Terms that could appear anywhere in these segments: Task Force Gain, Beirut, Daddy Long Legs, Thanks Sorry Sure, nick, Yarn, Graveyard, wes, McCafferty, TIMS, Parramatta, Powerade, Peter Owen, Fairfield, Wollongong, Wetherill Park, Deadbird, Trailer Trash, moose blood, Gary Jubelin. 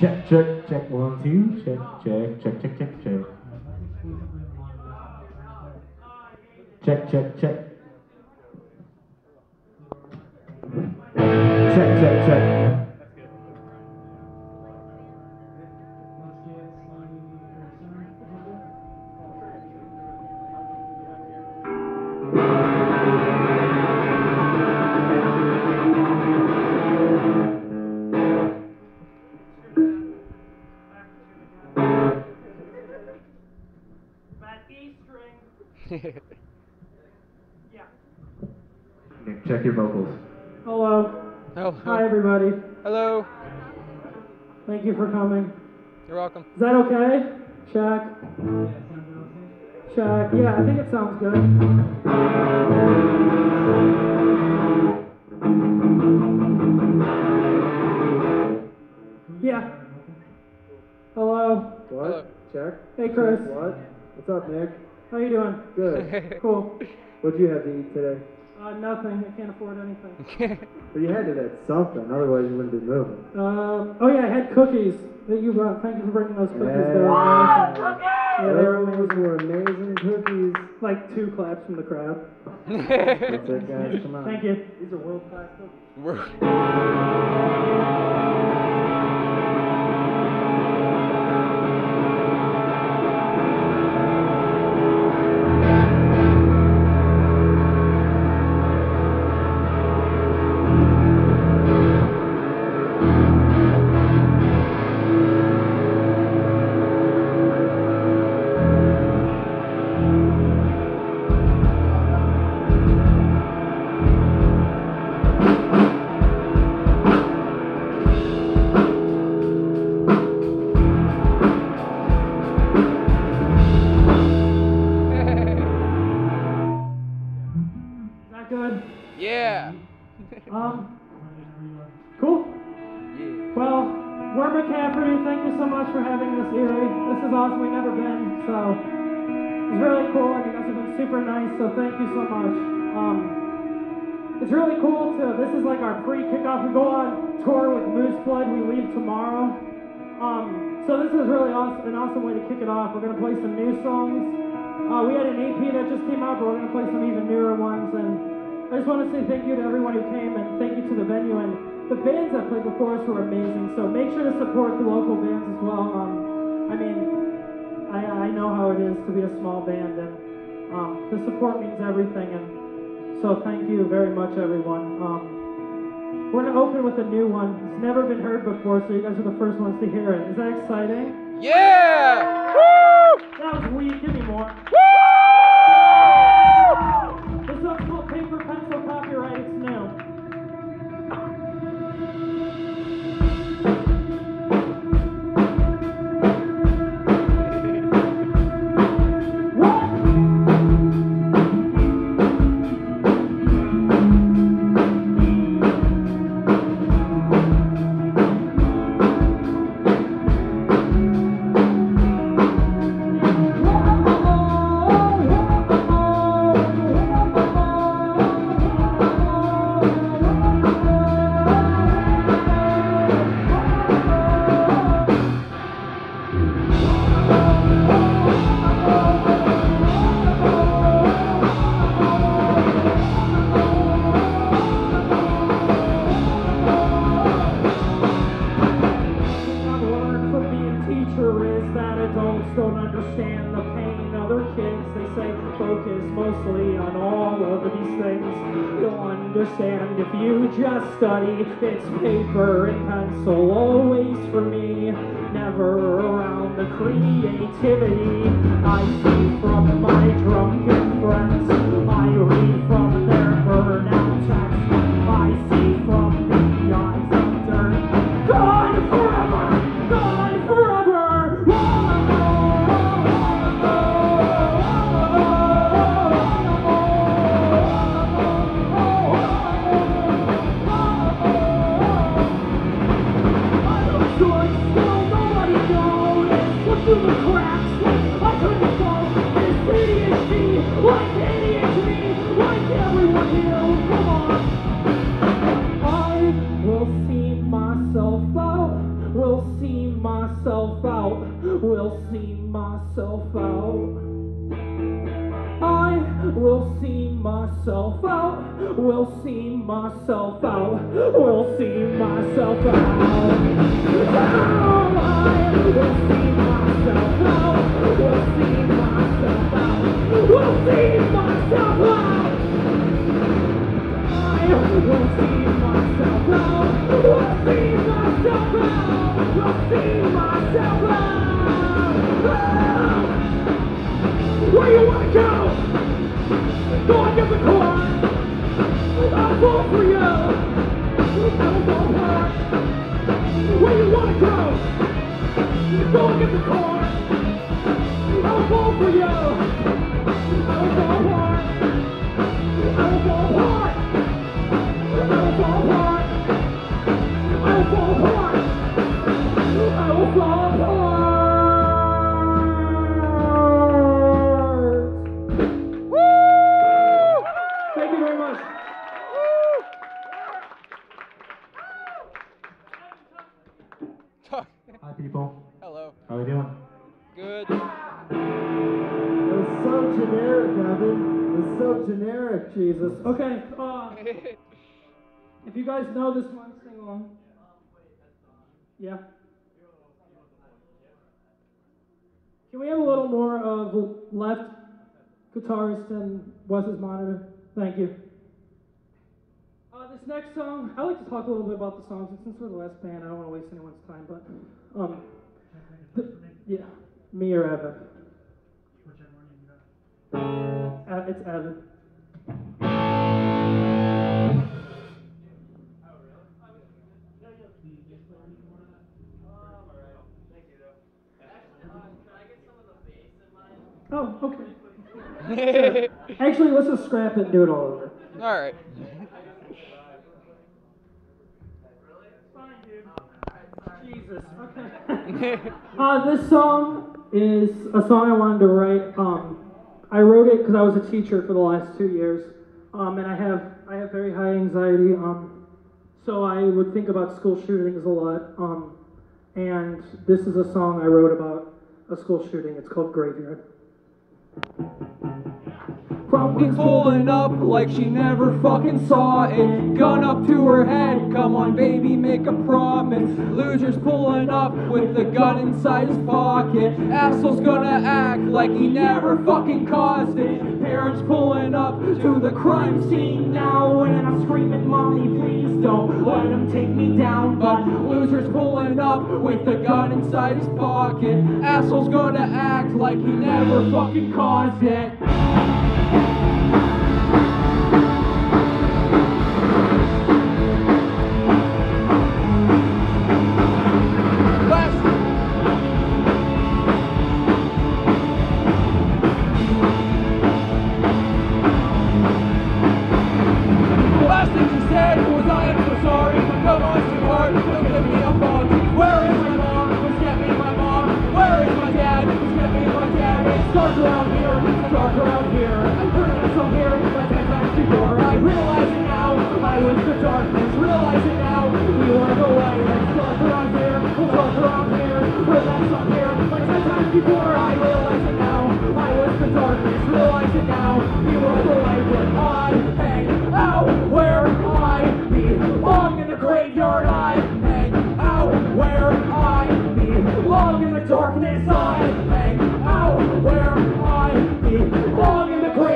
Check, check, check, 1, 2, check, check, check, check, check, check. Check, check, check. Check, check, check. Check your vocals. Hello. Hello. Hi, everybody. Hello. Thank you for coming. You're welcome. Is that okay? Check. Check. Yeah, I think it sounds good. Yeah. Hello. What? Hello. Check. Hey, Chris. What? What's up, Nick? How you doing? Good. Cool. What'd you have to eat today? Nothing. I can't afford anything. But you had to have something, otherwise you wouldn't be moving. Oh yeah, I had cookies that you brought. Thank you for bringing those cookies. Yeah. They were amazing. Yeah, they were amazing cookies. Like 2 claps from the crowd. That's it, guys. Come on. Thank you. These are world class cookies. So thank you so much. It's really cool to, this is like our pre-kickoff. We go on tour with Moose Blood. We leave tomorrow. So this is really awesome, an awesome way to kick it off. We're going to play some new songs. We had an EP that just came out, but we're going to play some even newer ones. And I just want to say thank you to everyone who came and thank you to the venue. And the bands that played before us were amazing. So make sure to support the local bands as well. I mean, I know how it is to be a small band. And the support means everything, and so thank you very much, everyone. We're going to open with a new one. It's never been heard before, so you guys are the first ones to hear it. Is that exciting? Yeah! Woo! That was weak. Give me more. Woo! This one's called Paper Pencil Copyright. It's new. focus mostly on all of these things. You'll understand if you just study. It's paper and pencil always for me, never around the creativity. I see from my drunken friends, I read from their burnout texts, I see from the eyes of dirt. Gone forever! Gone forever! Whoa! Will see myself out. I will see myself out. Will see myself out. Will see myself out. Now I will see myself out. Will see myself out. Will see myself out. I will see myself out. Will see myself out. Will see myself out. Where you wanna go? Go and get the core. I'll go for you. I'll go hard. Where you wanna go? Go and get the core. I'll go for you. I'll go hard. I'll go hard. I'll go hard. I'll go hard. I'll go hard. Jesus. Okay, if you guys know this one, sing along. Yeah. Can we have a little more of left guitarist and Wes's monitor? Thank you. This next song, I like to talk a little bit about the songs, and since we're the last band, I don't want to waste anyone's time, but, yeah, me or Evan. Whichever one you got. It's Evan. Oh, okay. Sure. Actually, let's just scrap it and do it all over. All right. Fine, dude. Jesus. Okay. This song is a song I wanted to write. I wrote it because I was a teacher for the last 2 years, and I have very high anxiety. So I would think about school shootings a lot. And this is a song I wrote about a school shooting. It's called Graveyard. Pumpkin's pulling up like she never fucking saw it. Gun up to her head, come on baby, make a promise. Loser's pulling up with the gun inside his pocket. Asshole's gonna act like he never fucking caused it. Parents pulling up to the crime scene now, and I'm screaming, mommy please don't let him take me down. But loser's pulling up with the gun inside his pocket. Asshole's gonna act like he never fucking caused it. Darkness, I hang out where I belong in the grave.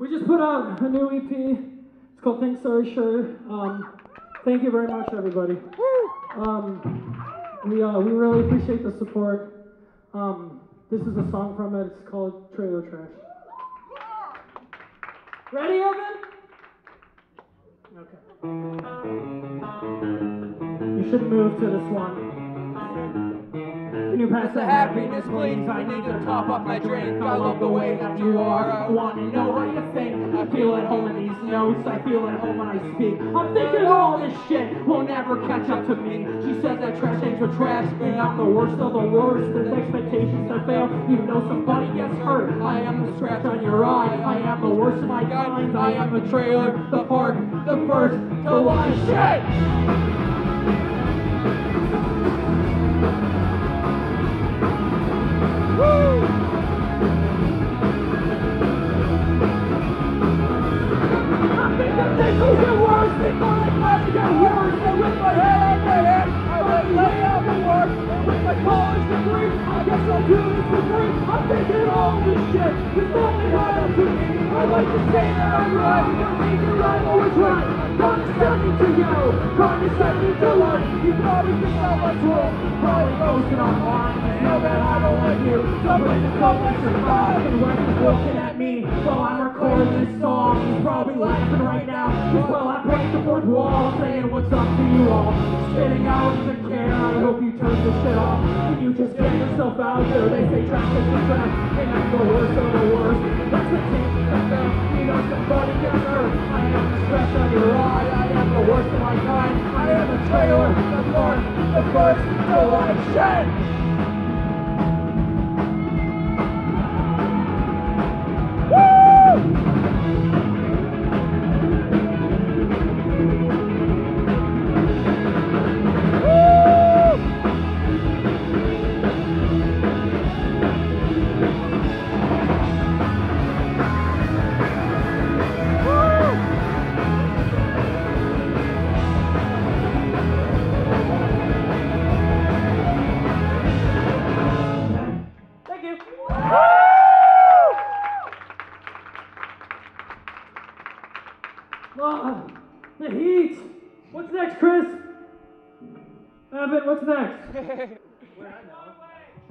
We just put out a new EP. It's called Thanks Sorry Sure. Thank you very much, everybody. We really appreciate the support. This is a song from it. It's called Trailer Trash. Ready, Evan? Okay. You should move to this one. Can you pass the happiness, please? I need to top up my drink. I love the way that you are. I want to know what you think. I feel at home in these notes. I feel at home when I speak. I'm thinking all this shit will never catch up to me. She says that trash ain't for trash, but I'm the worst of the worst. There's expectations that fail. You know somebody gets hurt. I am the scratch on your eye. I am the worst of my guidelines. I am the trailer, the park, the first, the line. Shit! I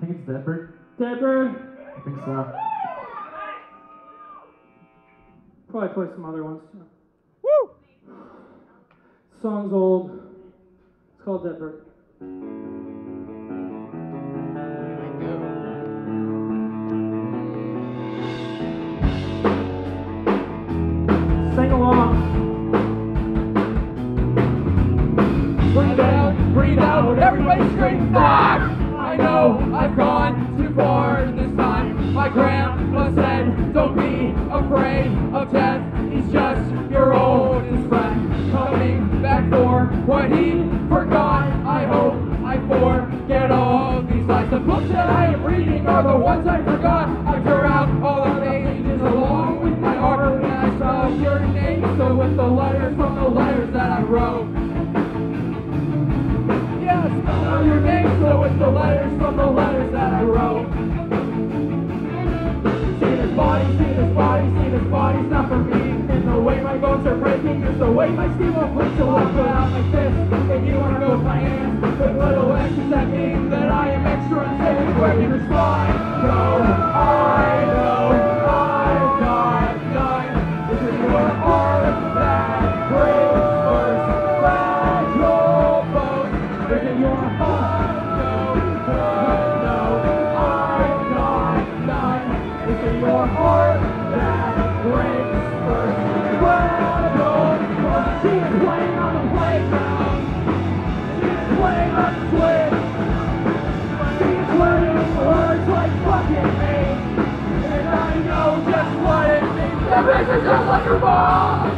think it's Deadbird. Deadbird? I think so. Probably play some other ones too. Woo! Song's old. It's called Deadbird. Sing along. Breathe out, everybody scream back! I've gone too far this time. My grandpa said, don't be afraid of death. He's just your oldest friend, coming back for what he forgot. I hope I forget all these lies. The books that I am reading are the ones I forgot. I tear out all the pages along with my heart, and I stop your name, so with the letters from the letters that I wrote. Yeah, spell your name, so with the letters from the letters that I wrote. See this body, not for me. And the way my bones are breaking is the way my skin won't quit till I put out my fist. And you wanna go with my hands, with little X's that mean that I am extra insane. Where you respond, no, I know. This is just like your mom.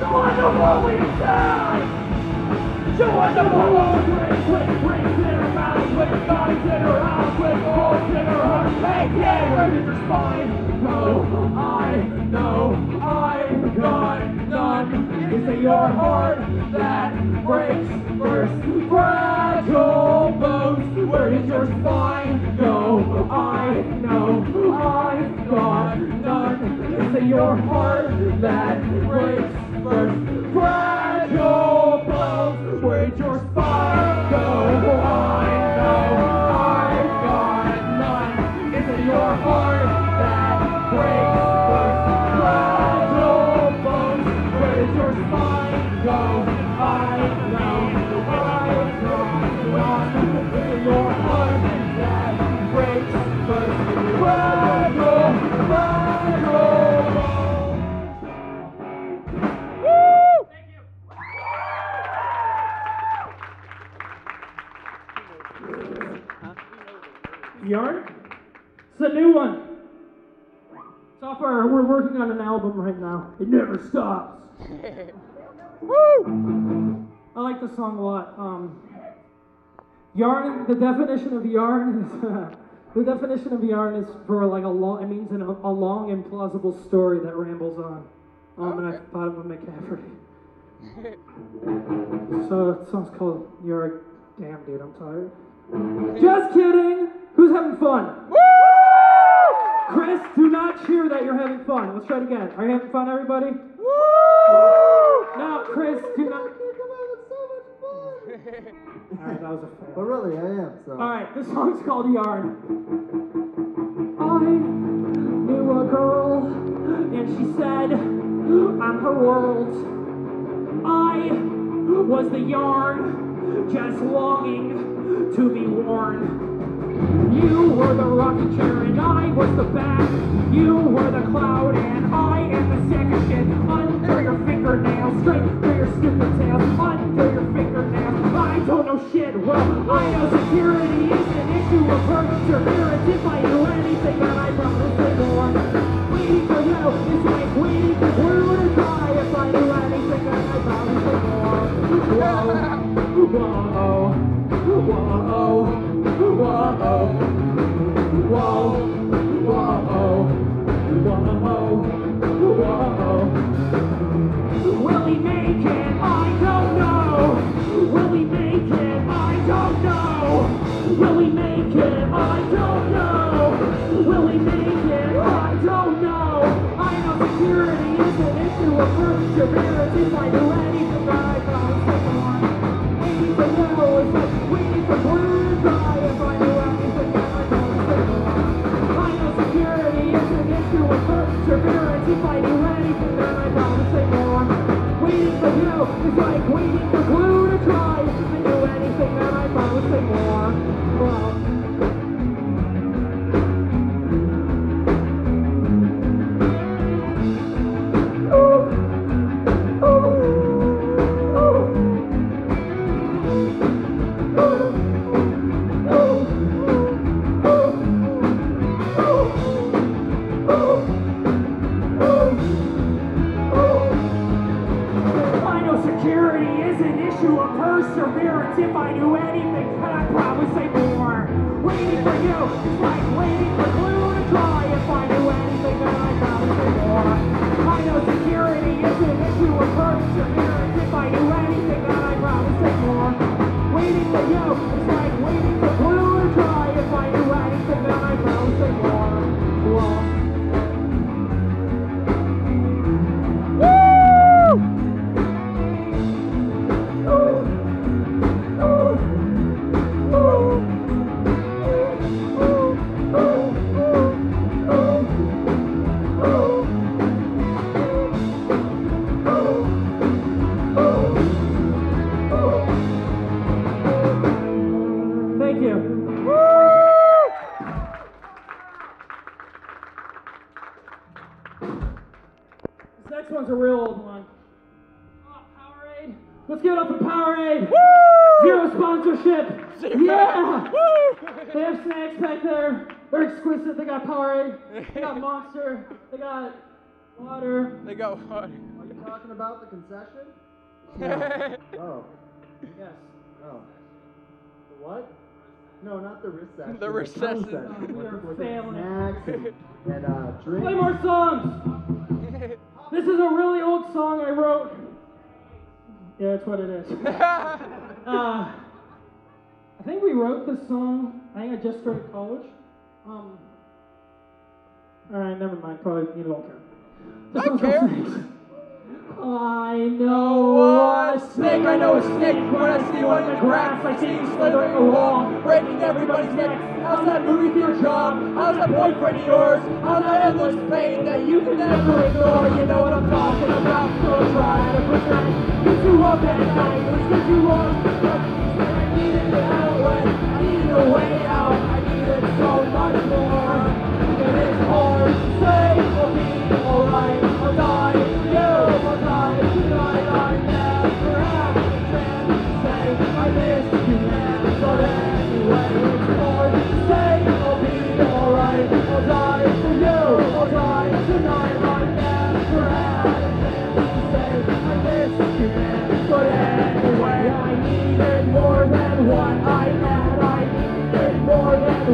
The wonderful we sound. The wonderful old drink with drinks in her mouth, with bodies in her house, with holes in her heart. Make it right in her spine. No, I know I got none. It's in your heart that breaks first. Fragile bones, where is your spine? No, I know I got none. It's in your heart that breaks first. Fragile bones, where'd your spine go? I know I got none. It's in your heart that breaks first. Fragile bones, where'd your spine go? I know I got none. It's in your heart that breaks first. Fragile, Yarn? It's a new one. So far, we're working on an album right now. It never stops. Woo! I like this song a lot. Yarn, the definition of yarn is, for like a long, it means a long, implausible story that rambles on. And I thought it would make Cafferty. So that song's called Yarn. Damn, dude, I'm tired. Just kidding! Who's having fun? Woo! Chris, do not cheer that you're having fun. Let's try it again. Are you having fun, everybody? Woo! Now, Chris, do not. So much fun. All right, that was a fail. But really, I am. So. All right, this song's called Yarn. I knew a girl, and she said, "I'm her world." I was the yarn, just longing to be worn. You were the rocking chair and I was the back. You were the cloud and I am the second shit. Under your fingernails, straight through your stupid tail. Under your fingernails, I don't know shit. Well, I know security is an issue of perseverance. If I do anything, then I promise they will run. Waiting for you is like waiting for blue to die. If I do anything, then I promise they will run. Whoa, whoa, whoa, whoa. Whoa, whoa, whoa, whoa, whoa. Will he make it? I don't know. Will he make it? I don't know. Will he make it? I don't know. Will he make it? I don't know. I know security is an issue of perseverance. If I do anything, I don't know. Waiting for now is like waiting for blue. Perseverance, if I do anything, then I promise they won't. Waiting for you is like waiting for glue to dry. If I do anything, then I promise they won't. Well. If I do anything, then I promise I more. Waiting for you is like waiting for glue to dry. If I do anything, then I promise I more. I know. This next one's a real old one. Oh, Powerade. Let's give it up for Powerade. Woo! Zero sponsorship. Zero. Yeah. Woo! They have snacks back there. They're exquisite. They got Powerade. They got Monster. They got water. They got water. Are you talking about the concession? Yeah. Oh. Yes. Oh. The what? No, not the recession. The recession. We are failing. Snacks and drinks. Play more songs. This is a really old song I wrote. Yeah, that's what it is. I think we wrote this song. I think I just started college. All right, never mind. Probably you don't care. I don't care. I know a snake, I know a snake. When I see one in the grass, I see you slithering along, breaking everybody's neck. How's that movie theater job? How's that boyfriend of yours? How's that endless pain that you can never ignore? You know what I'm talking about, so try to pretend. Get you up at night, let's get you on. I need an outlet, I need a way out. I need it so much more. And it's hard to say, I'll be alright, I'll die.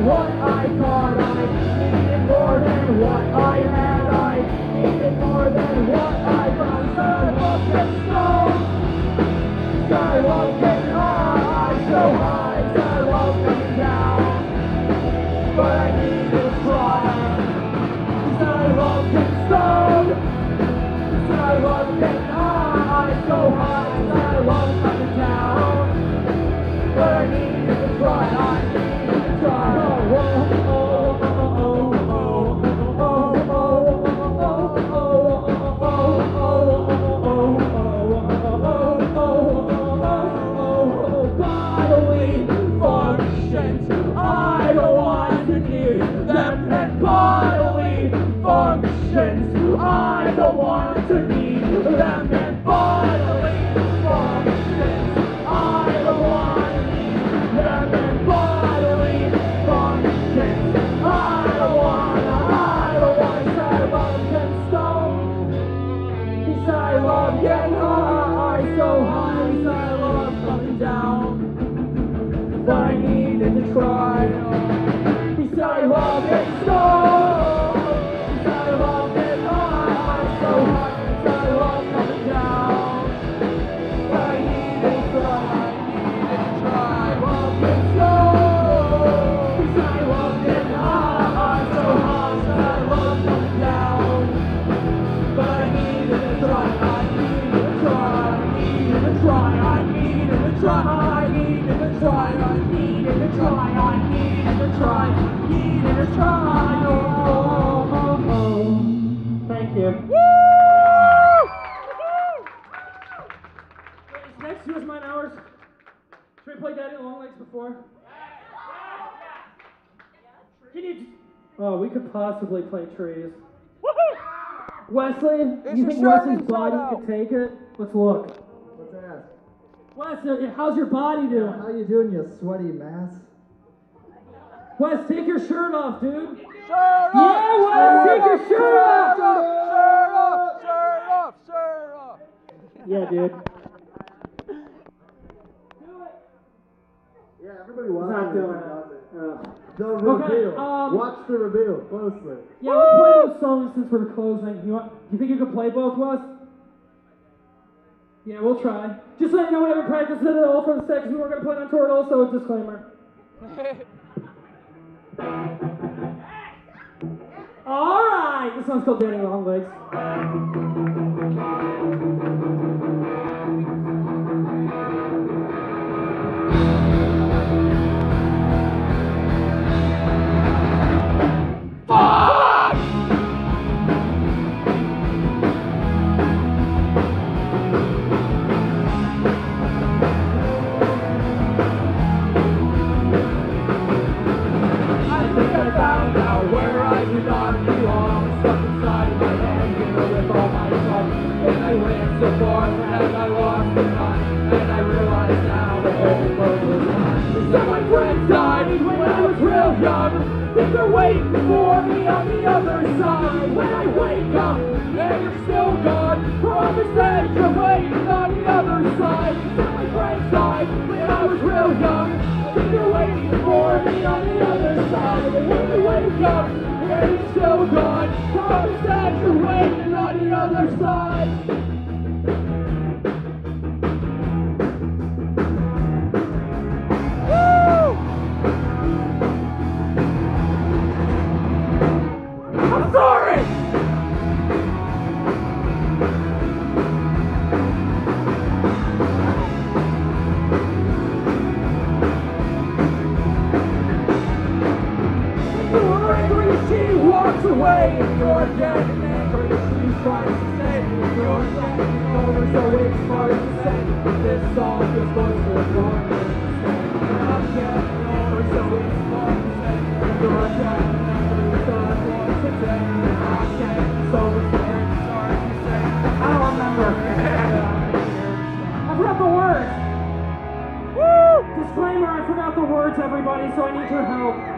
What I got, I needed more than what I had, I needed more than what I got. Skywalking slow, skywalking high, so high, skywalking down, but I need to try. Skywalking slow, skywalking high, so high, skywalking down, but I need to try. Possibly play trees. Woohoo! Wesley, it's you think Wesley's body could take it? Let's look. What's that? Wes, how's your body doing? How you doing, you sweaty mass? Wes, take your shirt off, dude. Shirt off! Yeah, Wes, take your shirt off! Shirt off! Shirt off! Shirt off! Yeah, dude. Do it. Yeah, everybody wants not doing it. The reveal. Okay, watch the reveal closely. Yeah, let's play those songs since we're closing. You think you can play both of us? Yeah, we'll try. Just so you know, we haven't practiced it at all for the set because we weren't going to play it on tour at all, so a disclaimer. Alright, this one's called Daddy Long Legs. Found out where I do not belong, stuck inside my head, you know, with all my songs. They're waiting for me on the other side. When I wake up, and you're still gone. From this edge, you're waiting on the other side. At my friend's side, when I was real young. They're waiting for me on the other side. When I wake up, and you're still gone. From this edge, you're waiting on the other side. Away if you're dead and angry, she tries to say if you're dead and over, so it's hard to say. This song is going to ignore me. I'm dead and over, so it's hard to say. If you're dead and angry, so I'm going to say. I'm dead, so it's hard to say. I don't remember. I forgot the words. Woo! Disclaimer, I forgot the words, everybody, so I need your help.